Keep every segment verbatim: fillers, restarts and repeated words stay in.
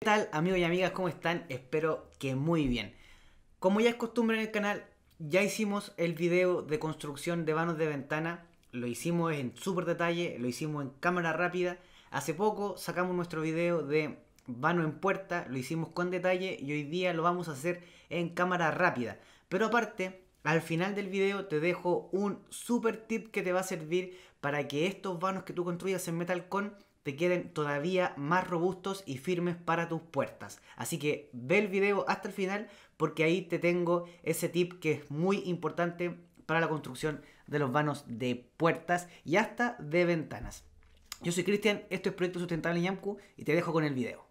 ¿Qué tal, amigos y amigas? ¿Cómo están? Espero que muy bien. Como ya es costumbre en el canal, ya hicimos el video de construcción de vanos de ventana. Lo hicimos en súper detalle, lo hicimos en cámara rápida. Hace poco sacamos nuestro video de vano en puerta, lo hicimos con detalle y hoy día lo vamos a hacer en cámara rápida. Pero aparte, al final del video te dejo un súper tip que te va a servir para que estos vanos que tú construyas en Metalcon te queden todavía más robustos y firmes para tus puertas. Así que ve el video hasta el final porque ahí te tengo ese tip que es muy importante para la construcción de los vanos de puertas y hasta de ventanas. Yo soy Cristian, esto es Proyecto Sustentable Ñamku y te dejo con el video.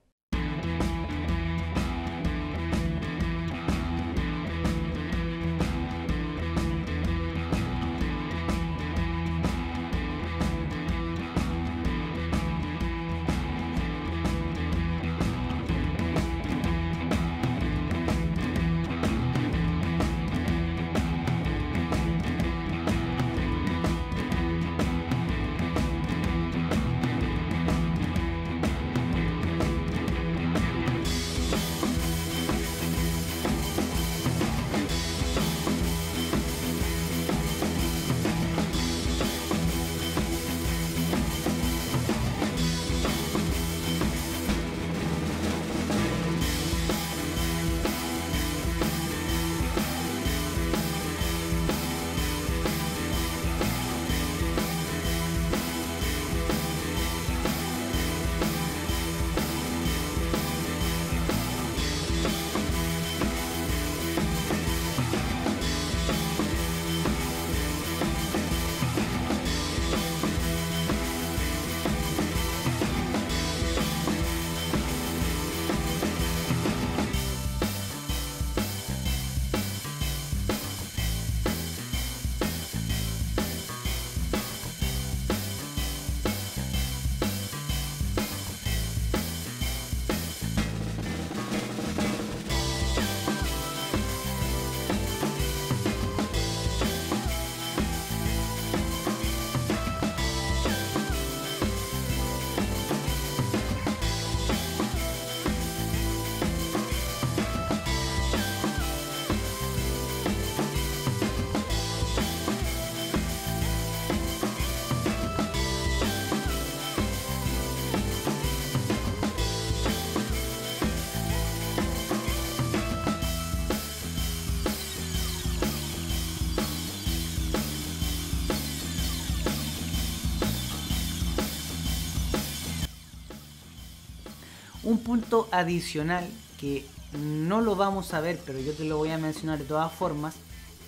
Un punto adicional que no lo vamos a ver, pero yo te lo voy a mencionar de todas formas,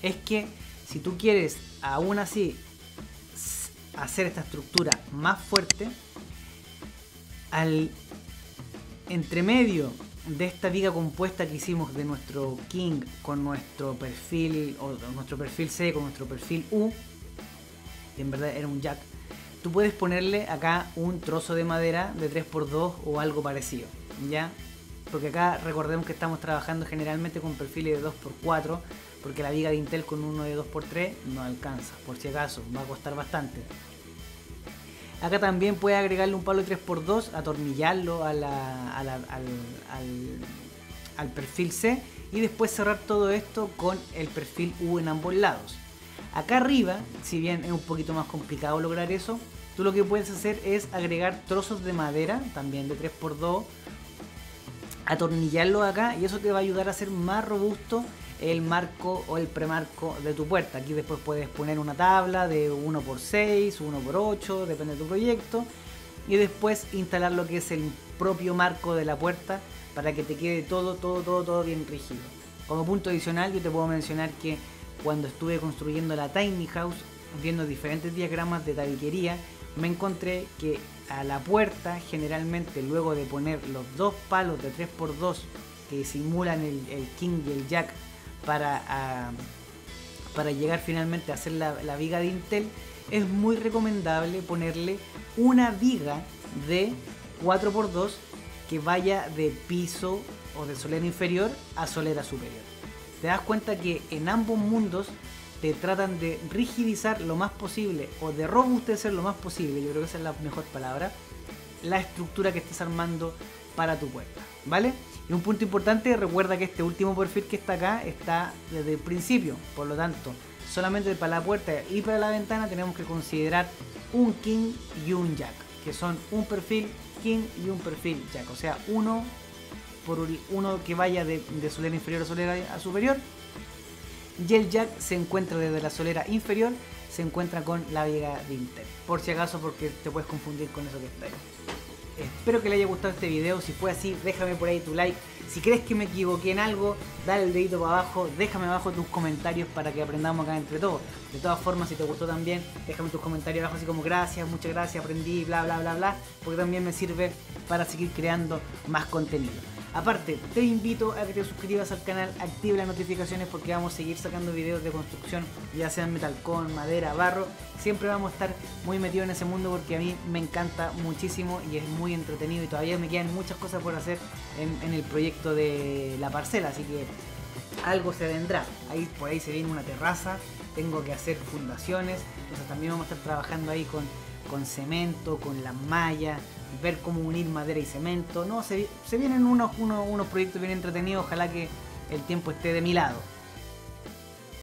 es que si tú quieres aún así hacer esta estructura más fuerte, al entremedio de esta viga compuesta que hicimos de nuestro King con nuestro perfil, o nuestro perfil C con nuestro perfil U, que en verdad era un jack, tú puedes ponerle acá un trozo de madera de tres por dos o algo parecido, ¿ya? Porque acá recordemos que estamos trabajando generalmente con perfiles de dos por cuatro, porque la viga de Intel con uno de dos por tres no alcanza, por si acaso, va a costar bastante. Acá también puedes agregarle un palo de tres por dos, atornillarlo a la, a la, al, al, al perfil C y después cerrar todo esto con el perfil U en ambos lados. Acá arriba, si bien es un poquito más complicado lograr eso, tú lo que puedes hacer es agregar trozos de madera, también de tres por dos, atornillarlo acá y eso te va a ayudar a hacer más robusto el marco o el premarco de tu puerta. Aquí después puedes poner una tabla de uno por seis, uno por ocho, depende de tu proyecto, y después instalar lo que es el propio marco de la puerta para que te quede todo, todo, todo, todo bien rígido. Como punto adicional, yo te puedo mencionar que cuando estuve construyendo la Tiny House, viendo diferentes diagramas de tabiquería, me encontré que a la puerta, generalmente luego de poner los dos palos de tres por dos que simulan el, el King y el Jack para, a, para llegar finalmente a hacer la, la viga de Intel, es muy recomendable ponerle una viga de cuatro por dos que vaya de piso o de solera inferior a solera superior. Te das cuenta que en ambos mundos te tratan de rigidizar lo más posible o de robustecer lo más posible, yo creo que esa es la mejor palabra, la estructura que estés armando para tu puerta. ¿vale? Y un punto importante, recuerda que este último perfil que está acá está desde el principio, por lo tanto, solamente para la puerta y para la ventana tenemos que considerar un king y un jack, que son un perfil king y un perfil jack, o sea, uno por uno que vaya de, de solera inferior a solera a superior, y el jack se encuentra desde la solera inferior, se encuentra con la viga de inter, por si acaso, porque te puedes confundir con eso que está ahí. Espero que les haya gustado este video. Si fue así, déjame por ahí tu like. Si crees que me equivoqué en algo, dale el dedito para abajo, déjame abajo tus comentarios para que aprendamos acá entre todos. De todas formas, si te gustó también, déjame tus comentarios abajo así como gracias, muchas gracias, aprendí, bla bla bla bla, porque también me sirve para seguir creando más contenido. Aparte, te invito a que te suscribas al canal, active las notificaciones porque vamos a seguir sacando videos de construcción, ya sean metalcon, madera, barro. Siempre vamos a estar muy metidos en ese mundo porque a mí me encanta muchísimo y es muy entretenido y todavía me quedan muchas cosas por hacer en, en el proyecto de la parcela, así que algo se vendrá. Ahí, por ahí se viene una terraza, tengo que hacer fundaciones, entonces también vamos a estar trabajando ahí con, con cemento, con las mallas, ver cómo unir madera y cemento. No, se, se vienen unos, unos, unos proyectos bien entretenidos, ojalá que el tiempo esté de mi lado.